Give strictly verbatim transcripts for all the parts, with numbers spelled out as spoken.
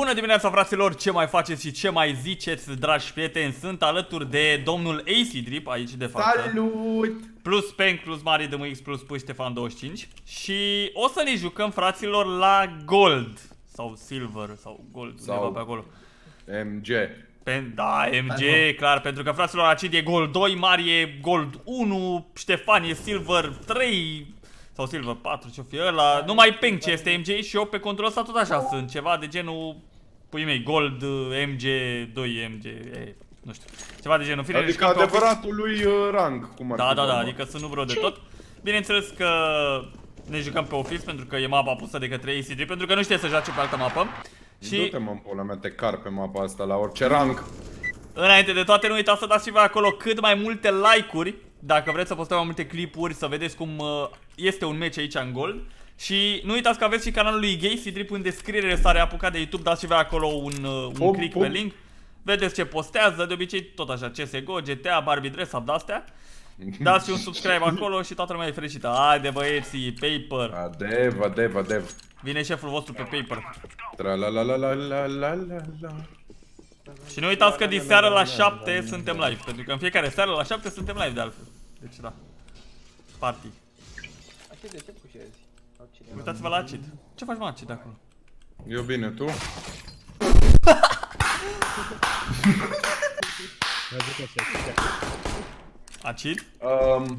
Bună dimineața, fraților, ce mai faceți și ce mai ziceți, dragi prieteni? Sunt alături de domnul Acidripp, aici de față. Salut! Plus Pen, plus Mariedmx, plus Pui Ștefan douăzeci și cinci. Și o să ne jucăm, fraților, la Gold. Sau Silver, sau Gold, sau undeva pe acolo. M G. Pen, da, M G, Pen, clar, pentru că, fraților, Acid e Gold doi, Mari e Gold unu, Ștefan e Silver trei... Sau Silver patru, ce-o fi ăla, numai Peng ce este M G și eu pe controlul ăsta tot așa sunt, ceva de genul, pui mei, Gold, M G doi, M G, e, nu știu, ceva de genul. Firele adică adevăratul lui rang, cum ar fi. Da, da, da, adică să nu vreau de tot. Bineînțeles că ne jucăm pe Office pentru că e mapa pusă de către A C D, pentru că nu știe să joace pe altă mapă. Și du-te, mă, pula mea, te car pe mapa asta la orice rang. Înainte de toate, nu uitați să dați și voi acolo cât mai multe like-uri. Dacă vreți să postăm mai multe clipuri, să vedeți cum este un meci aici în Gold. Și nu uitați că aveți și canalul lui Acidripp în descriere, s-a reapucat de YouTube, dați și voi acolo un, un pop, click pop. pe link. Vedeți ce postează, de obicei tot așa, C S G O, G T A, Barbie Dress Up, de-astea. Dați și un subscribe acolo și toată lumea e fericită. Haide, băieții, paper. Adev, adev, adev. Vine șeful vostru pe paper. Tra la la la la la la la. Și nu uitați că din seara la șapte suntem live, pentru că în fiecare seară la șapte suntem live de altfel. Deci da. Party. Uitați-vă la Acid. Ce faci, mă, Acid, acolo? Eu bine, tu? Acid? Um,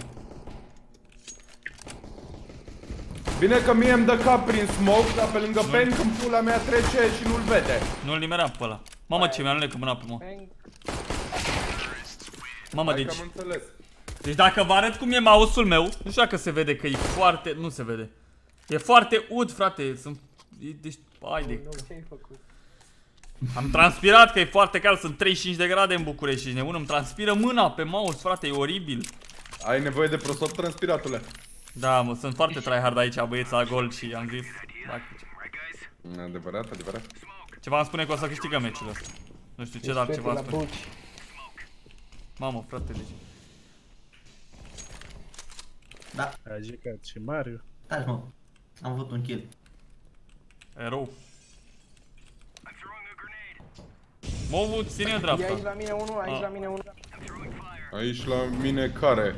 bine că mie îmi dă cap prin smoke, dar pe lângă Pen când pula mea trece și nu-l vede. Nu-l nimeram pe ăla. Mamă, ce mi-a alunecat mâna pe mă. Mamă, deci Deci dacă vă arăt cum e mouse-ul meu, nu știu dacă se vede că e foarte... Nu se vede. E foarte ud, frate. Sunt... Deci... Ai de... Am transpirat că e foarte cald. Sunt treizeci și cinci de grade în București și nebun. Îmi transpiră mâna pe mouse, frate. E oribil. Ai nevoie de prosop, transpiratule. Da, mă, sunt foarte tryhard aici, băieți, la Gold și am zis... Adevărat, adevărat. Ceva îmi spune că o să câștigăm meciul ăsta. Nu știu ce, dar ceva îmi spune. Mamă, frate, deci. Da. A jucat și Mario. Da, mă. Am avut un kill. Erou. Movu, ține dreapta. Aici la mine unul, aici la mine unul. Aici la mine care?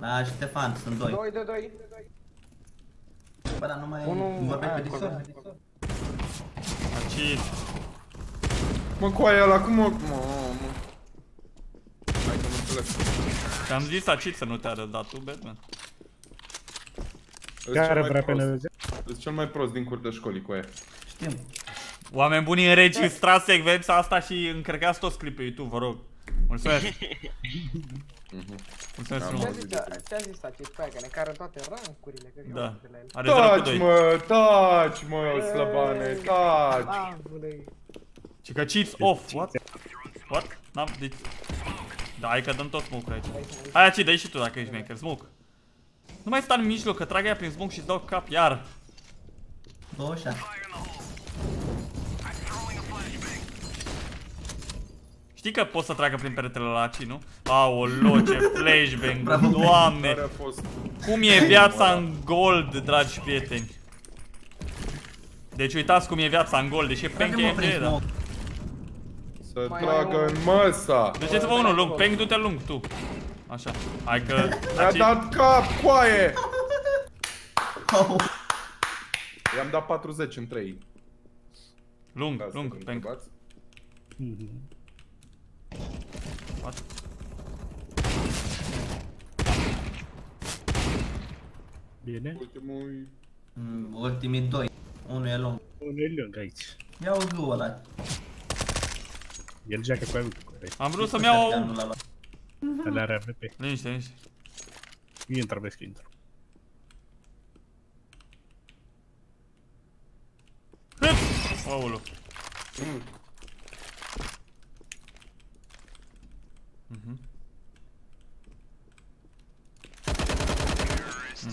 La Ștefan, sunt doi. Doi de doi. Bă, dar nu mai vorbim pe disor. Acid. Mă, coaie ăla, cum mă... Hai că nu înțeles. Te-am zis, Acid, să nu te-a răzdat tu, Batman. Care vrea pe neveze? Ești cel mai prost din curtea școlii, coaie. Știm. Oameni buni, înregistrați secvența asta și încărcați toți clipul pe YouTube, vă rog. Mulțumesc. Mulțumesc frumos. Ți-a zis, Acid, coaie, că ne cară toate rancurile. Da. Taci, mă, taci, mă, slăbane, taci. Ce că cheats off, what? What? N-am, deci... Da, hai că dăm tot smoke-ul aici. Hai, Acid, dă-i și tu dacă ești maker, smoke. Nu mai sta în mijloc, că trag aia prin smoke și-ți dau cap, iar. douăzeci și șase. Știi că pot să tragă prin peretele la Acid, nu? Aolo, ce flashbang, Doamne! Cum e viața în Gold, dragi prieteni? Deci uitați cum e viața în Gold, deși e Peng e M G, da. Să tragă în măsa! Duceți-vă unul lung, Peng, du-te lung, tu. Așa, hai că... Mi-a dat cap, coaie! I-am dat patruzeci în trei. Lung, lung, Peng. Bine. Ultimul... Mm, ultimii doi. Unul e lung. Unul e lung aici. Ia-o două ăla. El geacă cu A W P, corect. Am vrut să-mi iau... Ăla are A W P. Liniște, liniște. Intră, vezi că intră. Aolo.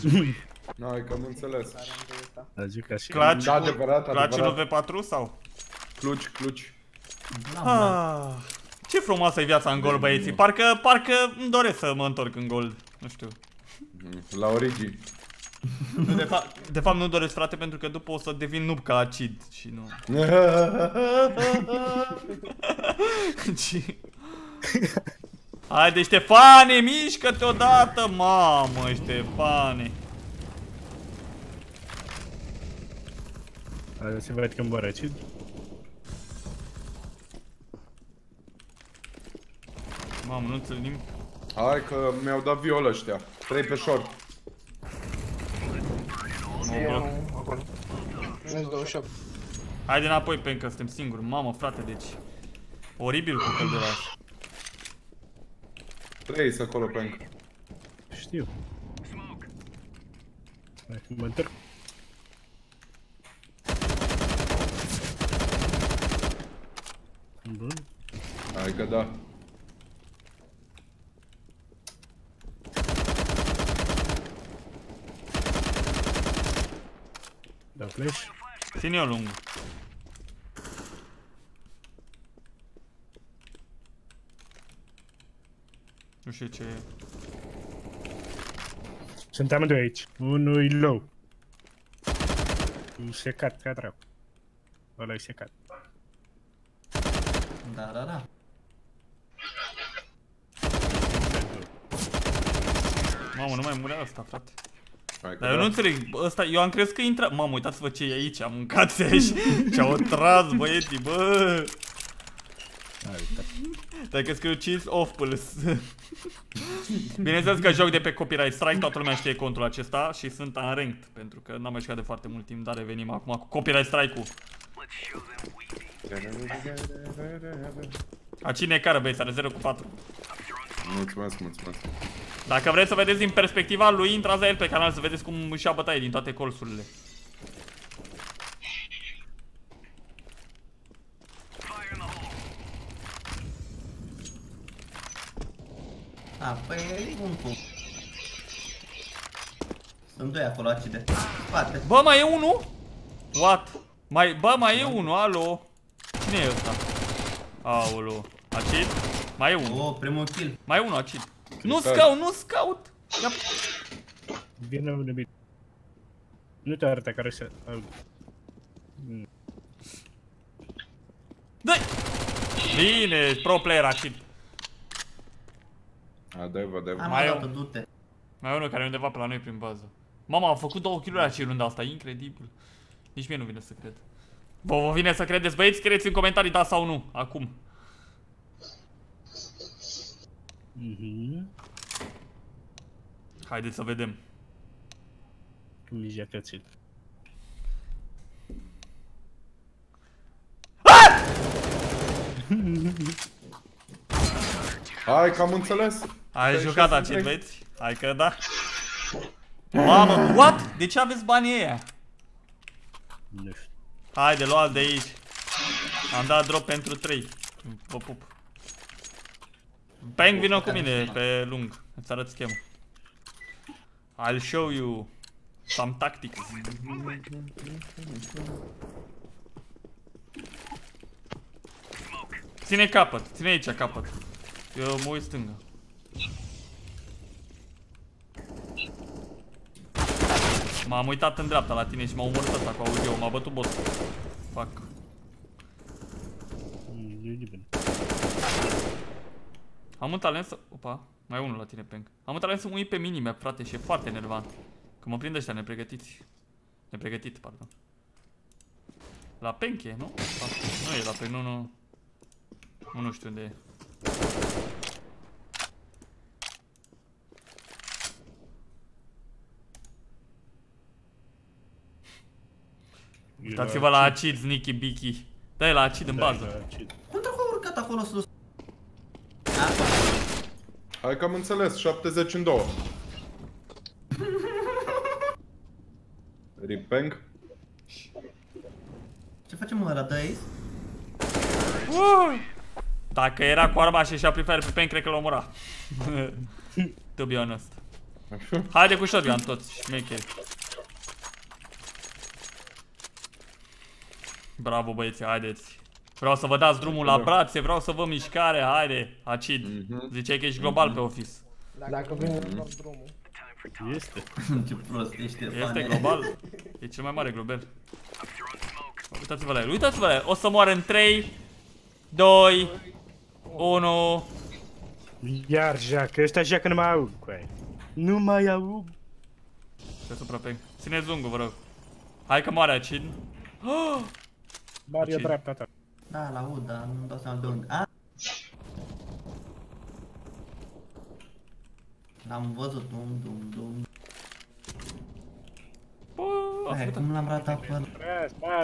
Mhm. N-ai că am înțeles. Clutch, clutch în V patru sau? Clutch, clutch. Ce frumoasă e viața în Gold, băieții. Parcă, parcă îmi doresc să mă întorc în Gold. Nu știu. La origini. De fapt, de fapt nu doresc, frate, pentru că după o să devin noob ca Acid și nu. Haide, Ștefane, mișcă-te odată, mamă, Ștefane. Se văd când moare Acid. Mamă, nu înțeleg nimic. Hai că mi-au dat viol ăștia. Trei pe short. Haide înapoi, Penca, suntem singuri. Mamă, frate, deci oribil cu fel de las. Trei sunt acolo, Penca. Știu. Hai, mă întorc. Bun. Hai că da. Da, pleci. Ține eu lung. Nu știu ce e. Sunt amândoi aici. Unul e low. E secat ca dracu. Ăla e secat. Da, da, da. Mamă, nu mai murea asta, frate. Dar eu nu înțeleg, ăsta, eu am crezut că intra... Mamă, uitați-vă ce e aici, am mâncat seși. Ce-au tras, băieții, bă! Dacă scriu cheese off pulse. Bineînțeles că joc de pe copyright strike, toată lumea știe contul acesta și sunt unranked, pentru că n-am mai jucat de foarte mult timp, dar revenim acum cu copyright strike-ul. A cine e cară, băieți, are zero cu patru. Mulțumesc, mulțumesc. Dacă vreți să vedeți din perspectiva lui, intrați la el pe canal să vedeți cum își ia bătaie din toate colțurile. A, păi e un punct. Sunt doi acolo, Acide. Spate. Bă, mai e unul? What? Mai, bă, mai e unul, alo. Cine e ăsta? Aolo. Acid? Mai e unul. Oh, primul kill. Mai e unul, Acid. Nu scaut, nu scaut! Vine un nebit. Nu te arăta care se... Dă-i! Bine, pro player Acid. Adevă, adevă. Mai e unul care e undeva pe la noi prin bază. Mama, a făcut două kill-uri acei runda asta, incredibil. Nici mie nu vine să cred. Vă, vă vine să credeți, băieți? Scrieți în comentarii da sau nu, acum. Mhm. Haideți să vedem. Mijia cățit. Hai că am înțeles. Ai jucat Acid, băieți? Hai că da. Mamă, what? De ce aveți banii ăia? Nu știu. Haide, luați de aici. Am dat drop pentru trei. Vă pup. Bang, vino cu mine pe lung. Îți arăt schema. I'll show you some tactics. Ține capăt, ține aici capăt. Eu mă uit stânga. M-am uitat în dreapta la tine și m-a omorât ăsta cu A U G-ul, m-a bătut boss-ul. Fuck. Am un talent să... Opa, mai e unul la tine, Penc. Am un talent să mă uit pe minimap, frate, și e foarte nervant. Că mă prind ăștia nepregătiți. Nepregătit, pardon. La Penc e, nu? Nu e la Penc, nu, nu. Nu, nu știu unde e. Uitați-vă la Acid, Nicky Bicky. Da-i la Acid în bază. Cum te-a urcat acolo sus? Hai că am înțeles, șaptezeci în două. Ripeng. Ce facem, mă, la dăi? Dacă era cu arma și și-a prefer pe Penc, cred că l-o omora. To be honest. Haide cu shotgun toți, șmecheri. Bravo, băieți, haideți. Vreau să vă dați drumul la brațe, vreau să vă mișcare, haide, Acid. Ziceai că ești global pe Office. Dacă vrei să-mi dau drumul. Este. Ce prost ești, Ștefane. Este global. E cel mai mare global. Uitați-vă la el, uitați-vă la el. O să moară în trei, doi, unu. Iar jacă, ăsta jacă nu mai aud. Nu mai aud. Stai supra pe. Ține zungul, vă rog. Hai că moare Acid. Maria dreapta ta. Da, l-aud, dar nu-mi dau seama de unde. L-am văzut, dum, dum, dum. Hai, cum l-am ratat pe ăla?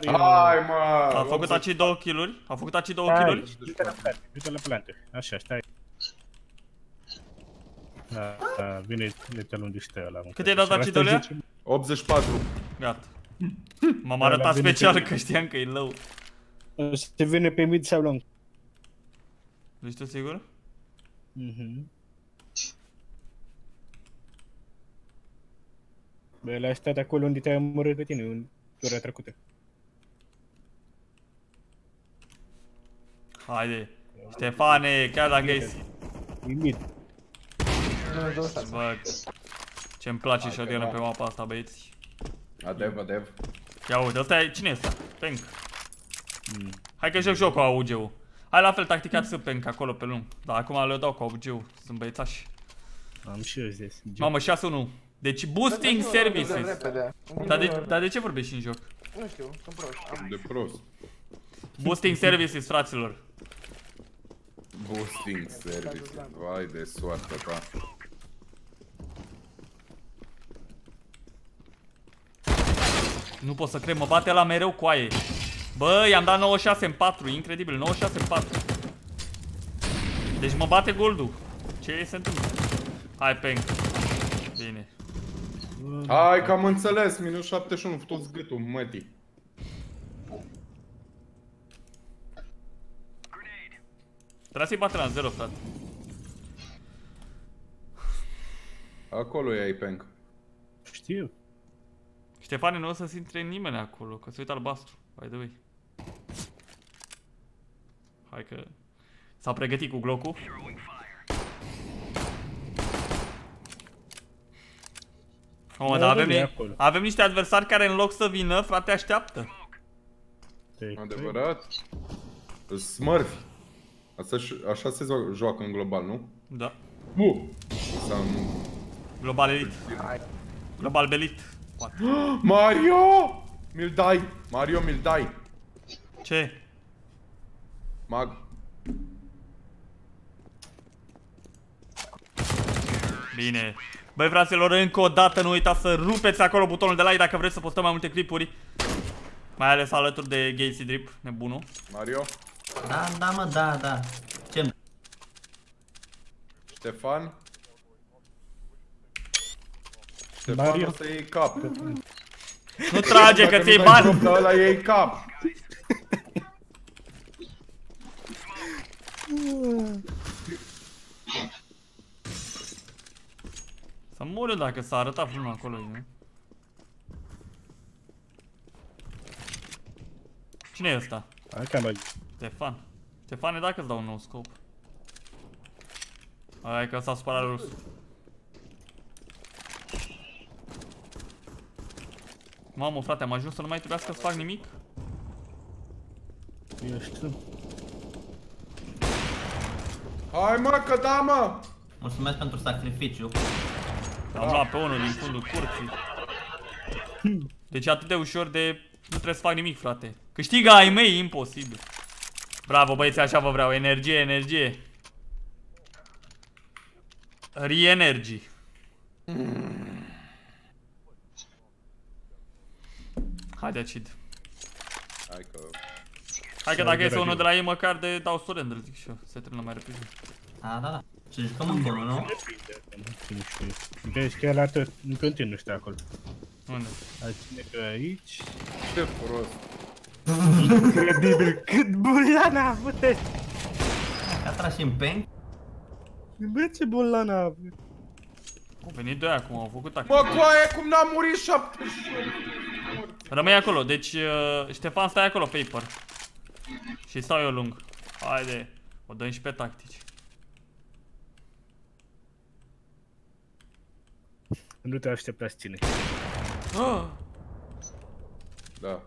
Hai, mă! A făcut Acid două kill-uri? A făcut Acid două kill-uri? Du-te la plante, du-te la plante. Așa, stai. Da, da, vine, te lungiște ăla. Cât ai dat Acid ăla? optzeci și patru. Gata. M-am arătat special că știam că e low. Se vine pe mid sau long. Ești tu sigur? Mhm. Bă, el a stat acolo unde te-ai omorât pe tine, în ora trecută. Haide, Ștefane, chiar dacă ești... E mid. Bă, ce-mi place shotgun-ul pe mapa asta, băieți. Adev, adev. Ia uite, ăsta e... cine e ăsta? Tank. Hai că joc joc cu A U G-ul. Hai la fel tacticat să tank acolo pe lung. Dar acum le dau cu A U G-ul, sunt băiețași. Am și eu zis. Mamă, șase unu. Deci boosting services. Dar de ce vorbești în joc? Nu știu, sunt prost. De prost. Boosting services, fraților. Boosting services, vai de soarta ta. Nu pot să cred, mă bate ăla mereu cu aie. Bă, i-am dat nouăzeci și șase în patru, incredibil, nouăzeci și șase în patru. Deci mă bate Gold-ul. Ce se întâmplă? Hai, peng. Bine. Hai că am înțeles, minus șaptezeci și unu, toți gâtul, mătii. Trebuie să-i bate la zero, frate. Acolo e I P N C. Știu. Ștefane, nu o să-ți intre nimeni acolo, că se uită albastru. By the way. Hai că... s-a pregătit cu glocul. Mamă, dar avem, ni avem niște adversari care în loc să vină, frate, așteaptă. Adevărat? Smurfi. Asta, așa se joacă în global, nu? Da. Nu! Global Elite. Global Belit. Mario! Mi-l dai! Mario, mi-l dai! Ce? Mag. Bine. Băi, fraților, încă o dată nu uitați să rupeți acolo butonul de like dacă vreți să postăm mai multe clipuri. Mai ales alături de Acidripp, nebunul. Mario? Da, da, mă, da, da. Ce? Ștefan? Ștefan o să iei cap. Nu trage, că ți-ai bani. Dacă ăla iei cap. Să mor eu dacă s-a arătat vreunul acolo, nu? Cine e ăsta? Hai că mai... Ștefan. Ștefane, dacă îți dau un nou scop. Hai că s-a supărat rusul. Mamă, frate, am ajuns să nu mai trebuiască să fac nimic? Eu știu. Hai, mă, că da, mă! Mulțumesc pentru sacrificiu. Am da. Luat pe unul din fundul curții. Deci atât de ușor de... nu trebuie să fac nimic, frate. Câștiga ai mei, imposibil. Bravo, băieți, așa vă vreau. Energie, energie. Re-energy. Haide, Acid. Hai că... hai că dacă este unul de la ei, măcar de dau surrender, zic și eu. Se termină mai repede. Da, da, da. Ce jucăm acolo, nu? Nu știu. Deci chiar la tot, în continuu stai acolo. Unde? Că aici. Ce prost. Incredibil, cât bolana a avut ăsta. A tras și în pen. Bă, ce bolana a avut. Au venit doi acum, au făcut acolo. Mă, coaie, cum n-am murit șaptezeci. Rămâi acolo, deci Ștefan, stai acolo, paper. Și stau eu lung. Haide, o dăm și pe tactici. Nu te aștepta cine. Ah! Da.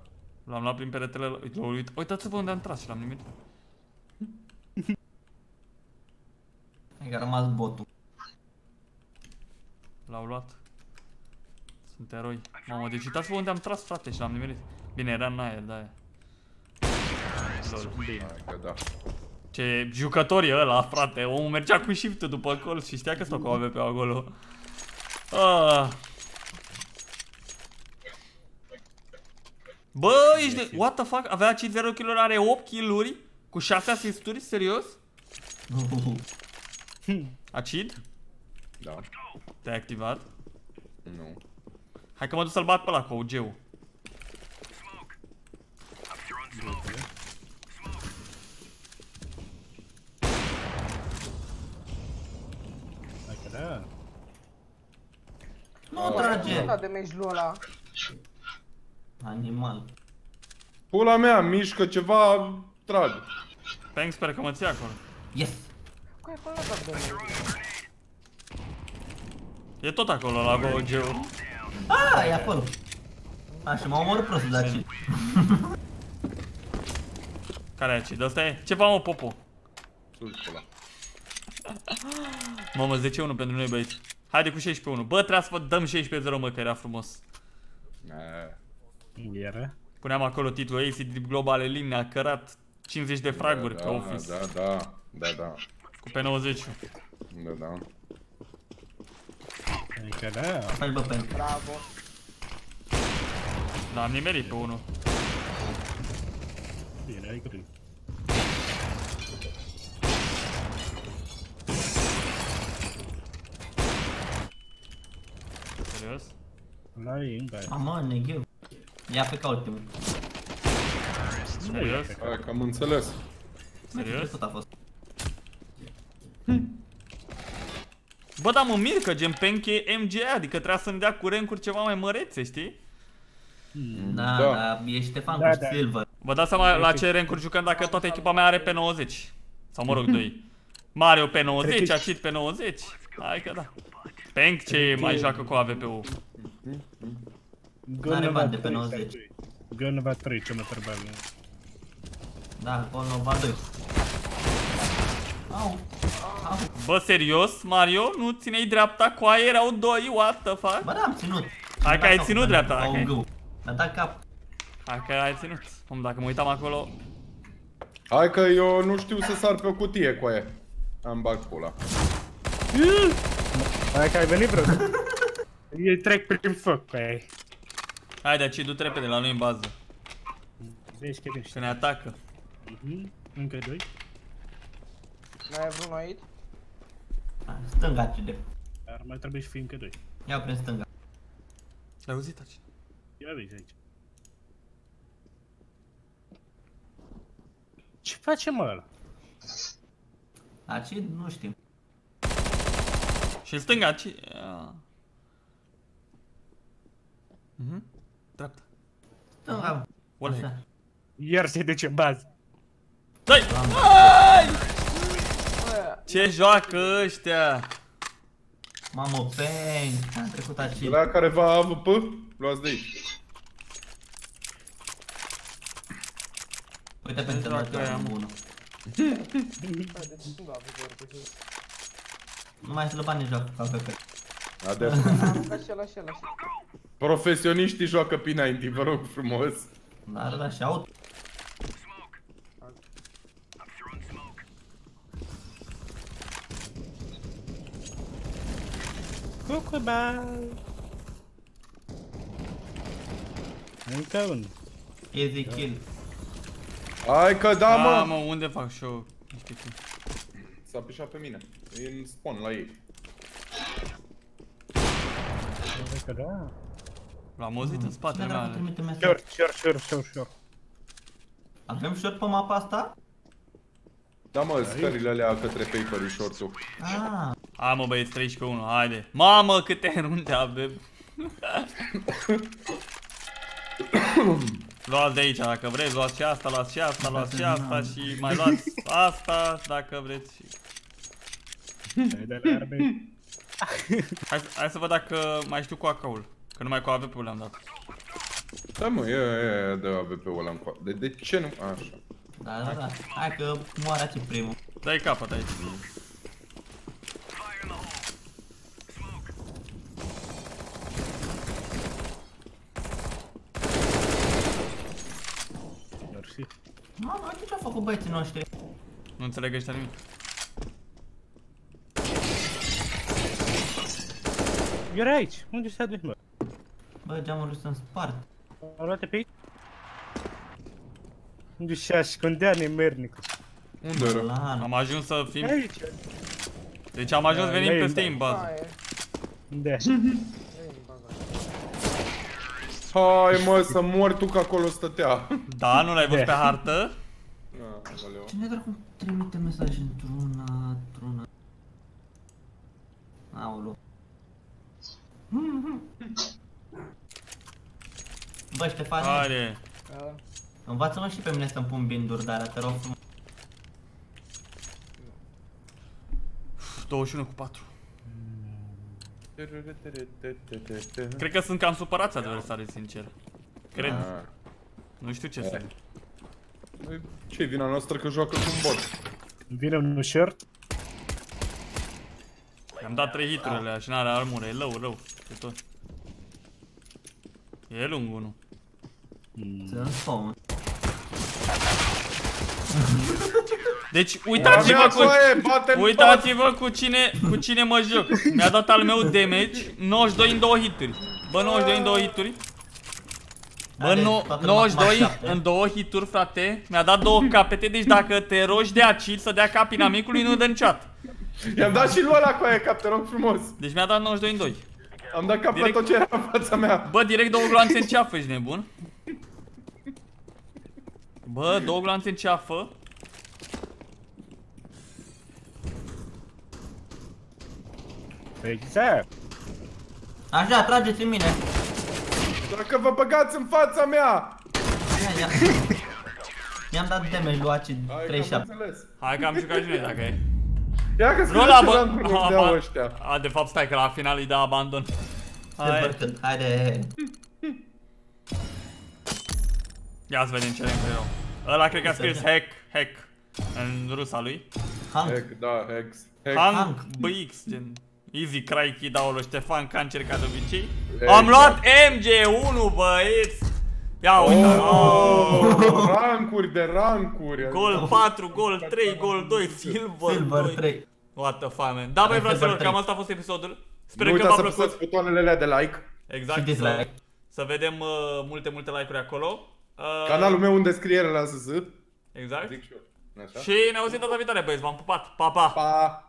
L-am luat prin peretele, l-am uit. Uitați-vă unde am tras și l-am nimit. A rămas botul. L-au luat. Sunt eroi. Mamă, deci uitați-vă unde am tras, frate, și l-am nimerit. Bine, era în aer, da. Da. Ce jucător e ăla, frate. Omul mergea cu shift-ul după col și știa că stau cu A W P acolo. Ah. Bă, ești de... What the fuck? Avea cinci zero kill-uri, are opt kill-uri cu șase asisturi, serios? Acid? Da. Te-ai activat? Nu. Hai că mă duc să-l bat pe ăla cu A U G-ul. Nu trage! Animal. Pula mea, mișcă ceva, trag. Peng, sper că mă ții acolo. Yes! E tot acolo la G O G-ul. Ah, e acolo. Așa, m-a omorât prostul de aici. Care e aici? De asta e? Ceva mă, popo. Mamă, zece unu pentru noi, băieți. Haide cu șaisprezece unu. Bă, trebuie să dăm șaisprezece zero, mă, că era frumos. Era. Puneam acolo titlul Acidripp globale, linia, a cărat cincizeci de fraguri da, ca Office. Da, da, da, da. Cu P nouăzeci. Da, da. Adică da. Hai, bă, pe bravo. Da, am nimerit pe unul. Bine, ai grijă. Serios? N-ai încă aia. Aman, negheu. Ia pe ca ultimul. Serios? Aia, că am înțeles. Serios? Tot a fost. Bă, dar mă mir că gen Penk e M G, adică trebuia să-mi dea cu rancuri ceva mai mărețe, știi? Da, da, da, e Ștefan da, cu da. Silver. Vă dați seama la ce rancuri jucăm dacă toată echipa mea are P nouăzeci. Sau mă rog, doi. Mario P nouăzeci, Acid P nouăzeci. Hai că da. Penk ce mai joacă cu A W P-ul. Gănova de P nouăzeci. Gănova trei, ce mă trebuie. Da, Gănova doi. Au. Bă, serios, Mario? Nu țineai dreapta? Cu aia erau doi, what the fuck? Bă, da, am ținut. Hai că ai ținut dreapta, dacă ai. Mi-a dat cap. Hai că ai ținut. Om, dacă mă uitam acolo... Hai că eu nu știu să sar pe o cutie cu aia. Am bag pula. Hai că ai venit vreo. Eu trec prin foc cu aia. Hai, de aici, du-te repede, la noi în bază. Că ne atacă. Încă doi. N-ai avut un aid? Stânga, cine? Ar mai trebui și fi încă doi. Ia prin stânga. L-ai auzit, aici? Ia vezi aici. Ce face, mă, ăla? Aici? Nu știu. Și în stânga, aici? Mhm. Dreapta. Stânga. Wallhack. Iar se duce în bază. Dă-i! Ce joacă ăștia? Mamă, Peng, am trecut aici. Ăla care va A W P? Luați de aici. Uite pentru la care am bună. Nu mai sunt bani joacă ca pe Adevărat. Așa, așa, așa. Profesioniștii joacă P nouăzeci, vă rog frumos. Dar da, și auto. Cucuba! Încă unul. Easy kill. Hai că da, mă! Da, mă, unde fac show? S-a pișat pe mine. E în spawn la ei. L-am auzit în spatele mele. Short, short, short, short, short. Avem short pe mapa asta? Da, mă, scările alea către paper-ul, short-ul. Aaaa. A, mă, băieți, treisprezece unu, haide. Mamă, câte runde avem. Luați de aici, dacă vreți, luați și asta, luați și asta, luați și asta și mai luați asta, dacă vreți și... Hai, hai să văd dacă mai știu cu A K-ul. Că numai cu A W P-ul le-am dat. Da mă, eu, eu, eu de A W P-ul l-am coat. De, de ce nu? Așa. Da, da, da. Hai că moara ce primul. Dai capăt aici. Mersi. Mamă, uite ce-au făcut băieții noștri. Nu înțeleg ăștia nimic. Era aici, unde s-a dus, bă? Bă, geamul lui s-a spart. Au luat-o pe aici? Unde se ascundea nemernicul? Unde era? Am ajuns să fim... Aici. Deci am ajuns, venim peste ei în bază. Da. Hai mă, să mori tu că acolo stătea. Da, nu l-ai văzut pe hartă? Cine dracu trimite mesaje într-una, într-una? Aoleu. Bă, Ștefane, are. Învață-mă și pe mine să-mi pun binduri de alea, te rog frumos. douăzeci și unu cu patru. Cred că sunt cam supărați adversarii, sincer. Cred. Nu știu ce sunt. Ce-i vina noastră că joacă cu un bot? Vine un ușor. I-am dat trei hiturile alea și n-are armură, e low, low, e tot. E lung unul. Deci uitați-vă cu, uitați-vă cu cine, cu cine mă joc. Mi-a dat al meu damage, nouăzeci și doi în două hituri. Bă, nouăzeci și doi în două hituri. Bă, nouăzeci și doi în două hituri, frate. Mi-a dat două capete, deci dacă te rogi de acid să dea cap inamicului, nu dă niciodată. I-am dat și lui ăla cu aia cap, te rog frumos. Deci mi-a dat nouăzeci și doi în doi. Am dat cap direct... la tot ce era în fața mea. Bă, direct două gloanțe în ceafă, ești nebun? Bă, două gloanțe în ceafă. Exact. Așa, trageți în mine. Dacă vă băgați în fața mea. Mi-am dat damage lui acid treizeci și șapte. Hai că am jucat și noi dacă e. Ia că scrie ce l-am primit de ăștia. A, de fapt stai că la final îi dă abandon. Haide, haide. Ia să vedem ce avem cu erou. Ăla cred că a scris hack, hack în rusa lui. Hack, da, hacks. Hank, B X, gen easy cry kid, aolo, Ștefan Cancer ca de obicei. Am luat M G unu, băieți. Ia uite, rancuri de rancuri. Gol patru, gol trei, gol doi, silver doi. What the fuck, man. Da, băi, fraților, cam asta a fost episodul. Sper că v-a plăcut. Nu uitați să apăsați butoanele alea de like. Exact. Să vedem multe, multe like-uri acolo. Canalul meu în descriere la zz. Exact. Și ne auzim data viitoare, băieți, v-am pupat. Pa, pa. Pa.